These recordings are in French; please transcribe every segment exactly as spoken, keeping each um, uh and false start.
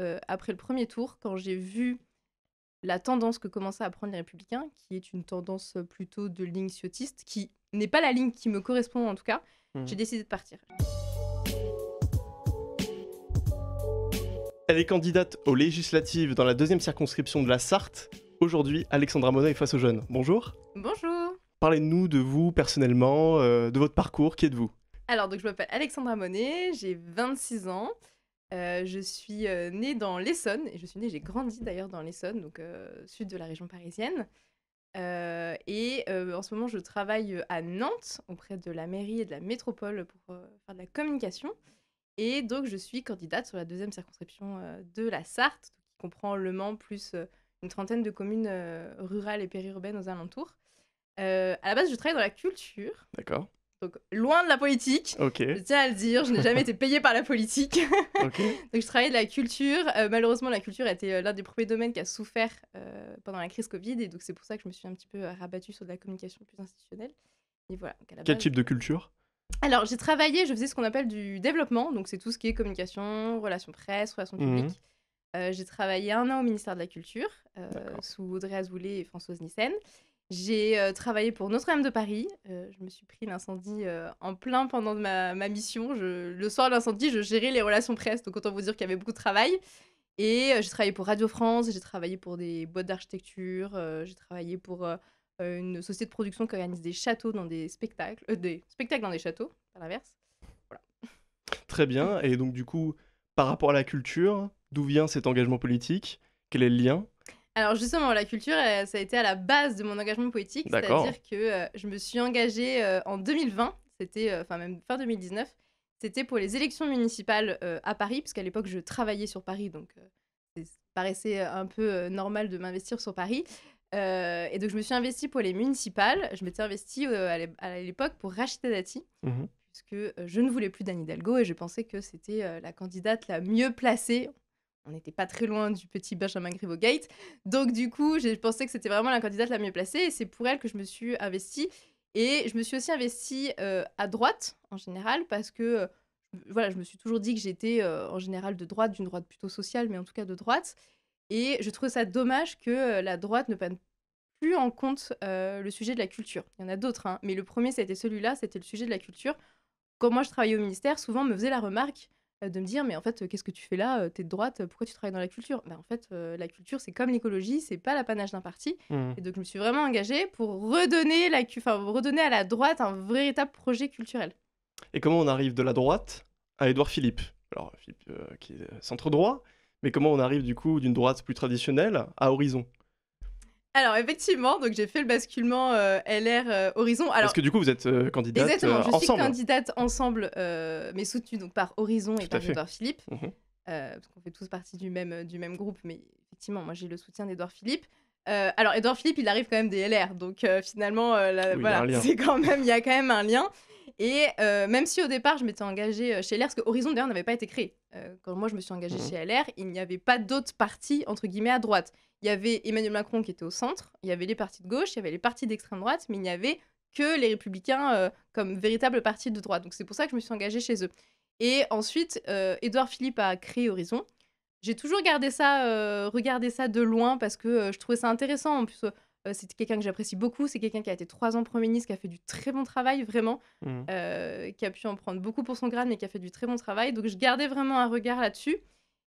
euh, après le premier tour, quand j'ai vu la tendance que commençaient à prendre les Républicains, qui est une tendance plutôt de ligne ciotiste, qui n'est pas la ligne qui me correspond en tout cas, mmh. j'ai décidé de partir. Elle est candidate aux législatives dans la deuxième circonscription de la Sarthe. Aujourd'hui, Alexandra Monet est face aux jeunes. Bonjour. Bonjour. Parlez-nous de vous personnellement, euh, de votre parcours. Qui êtes-vous? Alors, donc, je m'appelle Alexandra Monet, j'ai vingt-six ans. Euh, je suis euh, née dans l'Essonne. Et je suis née, j'ai grandi d'ailleurs dans l'Essonne, donc euh, sud de la région parisienne. Euh, et euh, en ce moment, je travaille à Nantes, auprès de la mairie et de la métropole pour euh, faire de la communication. Et donc, je suis candidate sur la deuxième circonscription euh, de la Sarthe, qui comprend le Mans plus euh, une trentaine de communes euh, rurales et périurbaines aux alentours. Euh, à la base, je travaille dans la culture. D'accord. Donc, loin de la politique. Okay. Je tiens à le dire, je n'ai jamais été payée par la politique. Okay. Donc, je travaille de la culture. Euh, malheureusement, la culture a été l'un des premiers domaines qui a souffert euh, pendant la crise Covid. Et donc, c'est pour ça que je me suis un petit peu rabattue sur de la communication plus institutionnelle. Et voilà. Donc, à la Quel base, type de culture ? Alors, j'ai travaillé, je faisais ce qu'on appelle du développement, donc c'est tout ce qui est communication, relations presse, relations publiques. Mmh. Euh, j'ai travaillé un an au ministère de la Culture, euh, sous Audrey Azoulay et Françoise Nyssen. J'ai euh, travaillé pour Notre-Dame de Paris, euh, je me suis pris l'incendie euh, en plein pendant ma, ma mission. Je, le soir de l'incendie, je gérais les relations presse, donc autant vous dire qu'il y avait beaucoup de travail. Et euh, j'ai travaillé pour Radio France, j'ai travaillé pour des boîtes d'architecture, euh, j'ai travaillé pour... Euh, une société de production qui organise des châteaux dans des spectacles, euh, des spectacles dans des châteaux, à l'inverse. Voilà. Très bien. Et donc, du coup, par rapport à la culture, d'où vient cet engagement politique? Quel est le lien? Alors, justement, la culture, ça a été à la base de mon engagement politique. C'est-à-dire que euh, je me suis engagée euh, en deux mille vingt, c'était, enfin euh, même fin deux mille dix-neuf, c'était pour les élections municipales euh, à Paris, parce qu'à l'époque, je travaillais sur Paris, donc euh, ça paraissait un peu euh, normal de m'investir sur Paris. Euh, et donc, je me suis investie pour les municipales. Je m'étais investie euh, à l'époque pour Racheter Dati, mmh. puisque euh, je ne voulais plus d'Anne Hidalgo et je pensais que c'était euh, la candidate la mieux placée. On n'était pas très loin du petit Benjamin Griveaux-Gate. Donc, du coup, je pensais que c'était vraiment la candidate la mieux placée et c'est pour elle que je me suis investie. Et je me suis aussi investie euh, à droite, en général, parce que euh, voilà, je me suis toujours dit que j'étais euh, en général de droite, d'une droite plutôt sociale, mais en tout cas de droite. Et je trouve ça dommage que la droite ne prenne plus en compte euh, le sujet de la culture. Il y en a d'autres, hein, mais le premier, c'était celui-là, c'était le sujet de la culture. Quand moi, je travaillais au ministère, souvent, on me faisait la remarque euh, de me dire « Mais en fait, qu'est-ce que tu fais là? T'es de droite, pourquoi tu travailles dans la culture ?» Ben, en fait, euh, la culture, c'est comme l'écologie, c'est pas l'apanage d'un parti. Mmh. Et donc, je me suis vraiment engagée pour redonner, la cu- enfin, redonner à la droite un véritable projet culturel. Et comment on arrive de la droite à Édouard Philippe? Alors, Philippe, euh, qui est centre-droit. Mais comment on arrive du coup d'une droite plus traditionnelle à Horizon? Alors effectivement, donc j'ai fait le basculement euh, L R euh, Horizon. Alors, parce que du coup vous êtes euh, candidate euh, Ensemble. Exactement, je suis candidate Ensemble, euh, mais soutenue donc par Horizon et par Édouard Philippe. Mmh. Euh, parce qu'on fait tous partie du même, du même groupe, mais effectivement moi j'ai le soutien d'Édouard Philippe. Euh, alors Édouard Philippe il arrive quand même des L R, donc euh, finalement euh, la, oui, voilà, c'est quand même, il y a quand même un lien. Et euh, même si au départ, je m'étais engagée chez L R, parce que Horizon, d'ailleurs, n'avait pas été créé. Euh, quand moi, je me suis engagée mmh. chez L R, il n'y avait pas d'autres partis, entre guillemets, à droite. Il y avait Emmanuel Macron qui était au centre, il y avait les partis de gauche, il y avait les partis d'extrême droite, mais il n'y avait que les Républicains euh, comme véritable parti de droite. Donc, c'est pour ça que je me suis engagée chez eux. Et ensuite, euh, Édouard Philippe a créé Horizon. J'ai toujours gardé ça, euh, regardé ça de loin parce que euh, je trouvais ça intéressant. En plus, euh, c'est quelqu'un que j'apprécie beaucoup, c'est quelqu'un qui a été trois ans Premier ministre, qui a fait du très bon travail, vraiment, mmh. euh, qui a pu en prendre beaucoup pour son grade, mais qui a fait du très bon travail. Donc, je gardais vraiment un regard là-dessus.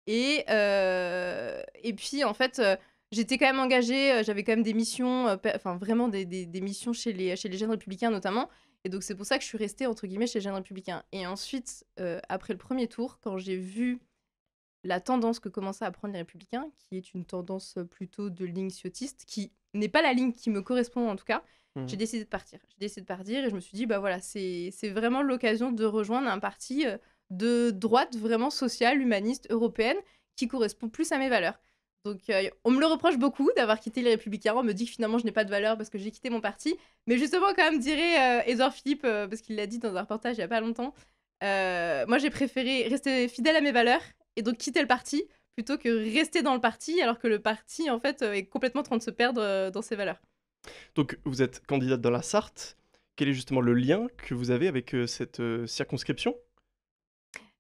Et, euh, et puis, en fait, euh, j'étais quand même engagée, j'avais quand même des missions, euh, enfin, vraiment des, des, des missions chez les, chez les jeunes républicains, notamment. Et donc, c'est pour ça que je suis restée, entre guillemets, chez les jeunes républicains. Et ensuite, euh, après le premier tour, quand j'ai vu la tendance que commençaient à prendre les Républicains, qui est une tendance plutôt de ligne ciotiste, qui n'est pas la ligne qui me correspond en tout cas, mmh. j'ai décidé de partir. J'ai décidé de partir et je me suis dit, bah voilà, c'est, c'est vraiment l'occasion de rejoindre un parti de droite vraiment sociale, humaniste, européenne, qui correspond plus à mes valeurs. Donc euh, on me le reproche beaucoup d'avoir quitté les Républicains, on me dit que finalement je n'ai pas de valeur parce que j'ai quitté mon parti, mais justement quand même dirait euh, Édouard Philippe, euh, parce qu'il l'a dit dans un reportage il n'y a pas longtemps, euh, moi j'ai préféré rester fidèle à mes valeurs, et donc quitter le parti plutôt que rester dans le parti alors que le parti en fait est complètement en train de se perdre dans ses valeurs. Donc vous êtes candidate dans la Sarthe, quel est justement le lien que vous avez avec euh, cette euh, circonscription?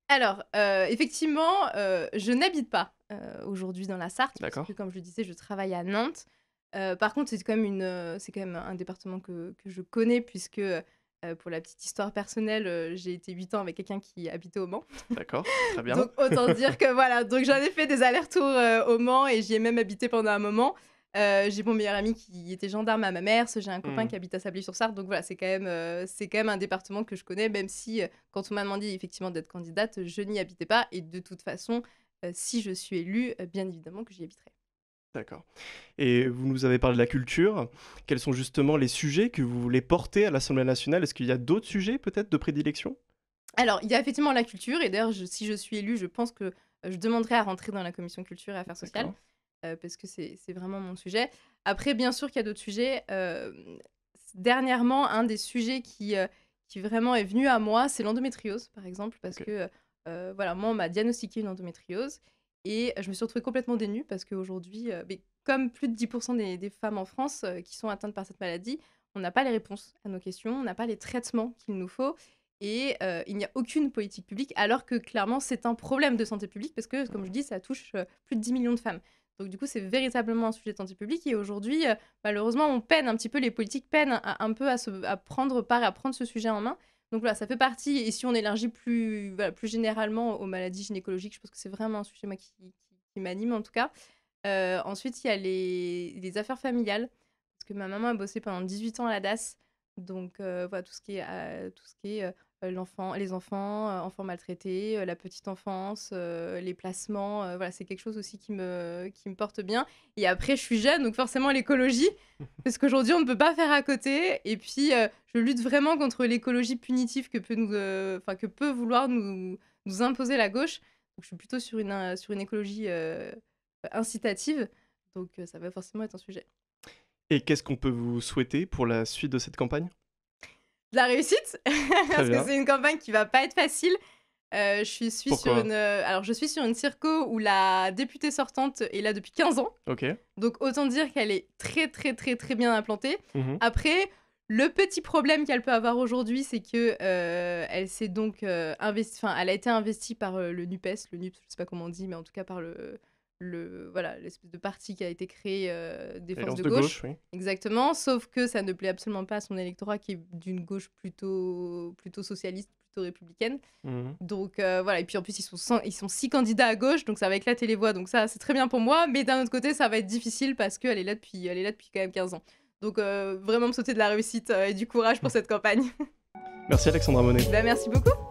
Alors euh, effectivement euh, je n'habite pas euh, aujourd'hui dans la Sarthe. D'accord. Parce que, comme je le disais, je travaille à Nantes. Euh, par contre, c'est quand même, une, euh, c'est quand même un département que, que je connais, puisque, euh, pour la petite histoire personnelle, euh, j'ai été huit ans avec quelqu'un qui habitait au Mans. D'accord, très bien. Donc, autant dire que voilà, donc j'en ai fait des allers-retours euh, au Mans, et j'y ai même habité pendant un moment. Euh, j'ai mon meilleur ami qui était gendarme à Mamers, j'ai un copain mmh. qui habite à Sablé-sur-Sarthe, donc voilà, c'est quand même, euh, c'est quand même un département que je connais, même si, euh, quand on m'a demandé effectivement d'être candidate, je n'y habitais pas, et de toute façon, euh, si je suis élue, euh, bien évidemment que j'y habiterai. D'accord. Et vous nous avez parlé de la culture. Quels sont justement les sujets que vous voulez porter à l'Assemblée nationale? Est-ce qu'il y a d'autres sujets peut-être de prédilection? Alors, il y a effectivement la culture, et d'ailleurs, je, si je suis élue, je pense que je demanderai à rentrer dans la commission culture et affaires sociales, euh, parce que c'est, c'est vraiment mon sujet. Après, bien sûr qu'il y a d'autres sujets. Euh, dernièrement, un des sujets qui, euh, qui vraiment est venu à moi, c'est l'endométriose, par exemple, parce okay. que euh, voilà, moi, on m'a diagnostiqué une endométriose. Et je me suis retrouvée complètement dénue parce qu'aujourd'hui, euh, comme plus de dix pour cent des, des femmes en France euh, qui sont atteintes par cette maladie, on n'a pas les réponses à nos questions, on n'a pas les traitements qu'il nous faut, et euh, il n'y a aucune politique publique, alors que clairement, c'est un problème de santé publique parce que, comme je dis, ça touche euh, plus de dix millions de femmes. Donc du coup, c'est véritablement un sujet de santé publique, et aujourd'hui, euh, malheureusement, on peine un petit peu, les politiques peinent à, un peu à, se, à prendre part, à prendre ce sujet en main. Donc voilà, ça fait partie, et si on élargit plus, voilà, plus généralement aux maladies gynécologiques, je pense que c'est vraiment un sujet moi, qui, qui, qui m'anime en tout cas. Euh, ensuite, il y a les, les affaires familiales, parce que ma maman a bossé pendant dix-huit ans à la D A S, donc euh, voilà, tout ce qui est, euh, tout ce qui est euh, l'enfant, les enfants, euh, enfants maltraités, euh, la petite enfance, euh, les placements, euh, voilà, c'est quelque chose aussi qui me, qui me porte bien. Et après, je suis jeune, donc forcément l'écologie, parce qu'aujourd'hui, on ne peut pas faire à côté, et puis... Euh, Je lutte vraiment contre l'écologie punitive que peut, nous, euh, que peut vouloir nous, nous imposer la gauche. Donc, je suis plutôt sur une, euh, sur une écologie euh, incitative, donc euh, ça va forcément être un sujet. Et qu'est-ce qu'on peut vous souhaiter pour la suite de cette campagne? De la réussite, parce bien. que c'est une campagne qui ne va pas être facile. Euh, je, suis, suis sur une, euh, alors je suis sur une circo où la députée sortante est là depuis quinze ans. Okay. Donc autant dire qu'elle est très très très très bien implantée. Mmh. Après... Le petit problème qu'elle peut avoir aujourd'hui, c'est que euh, elle s'est donc euh, investi, enfin, elle a été investie par euh, le Nupes, le Nupes, je sais pas comment on dit, mais en tout cas par le, le voilà, l'espèce de parti qui a été créé euh, des forces de, de gauche, gauche oui. Exactement. Sauf que ça ne plaît absolument pas à son électorat qui est d'une gauche plutôt plutôt socialiste, plutôt républicaine. Mmh. Donc euh, voilà. Et puis en plus ils sont cent, ils sont six candidats à gauche, donc ça va éclater les voix. Donc ça c'est très bien pour moi, mais d'un autre côté ça va être difficile parce qu'elle est là depuis elle est là depuis quand même quinze ans. Donc euh, vraiment me souhaiter de la réussite euh, et du courage pour cette campagne. Merci Alexandra Monet. Bah, merci beaucoup.